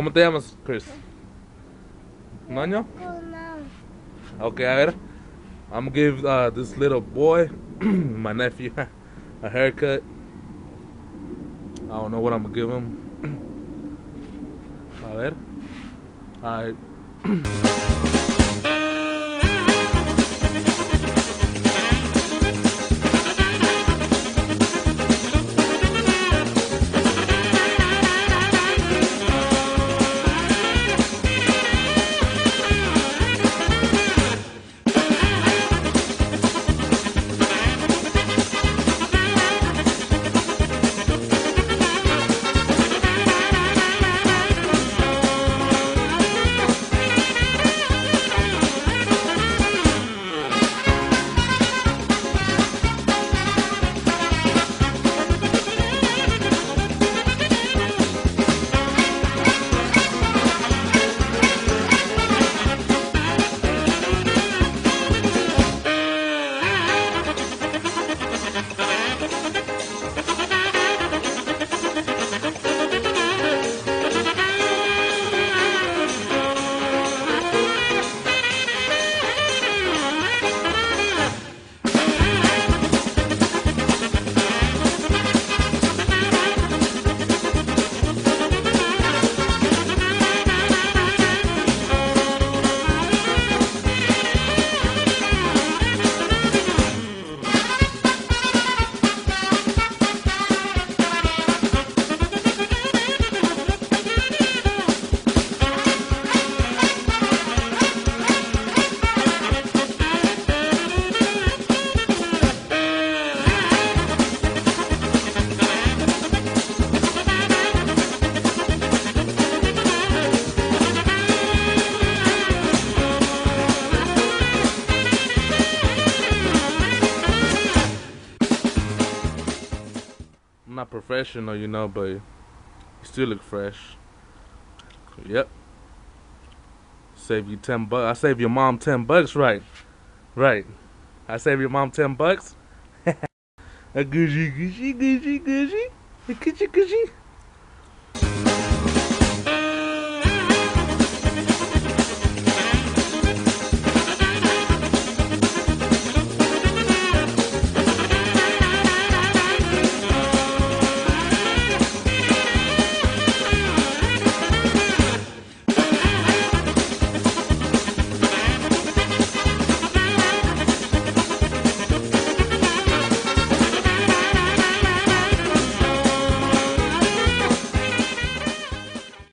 ¿Cómo te llamas, Chris? ¿Un año? Okay, a ver. I'm gonna give this little boy, my nephew, a haircut. I don't know what I'm gonna give him. A ver. All right. Professional, you know, but you still look fresh. Yep. Save you $10. I saved your mom $10, right? Right. I saved your mom $10. A Gucci.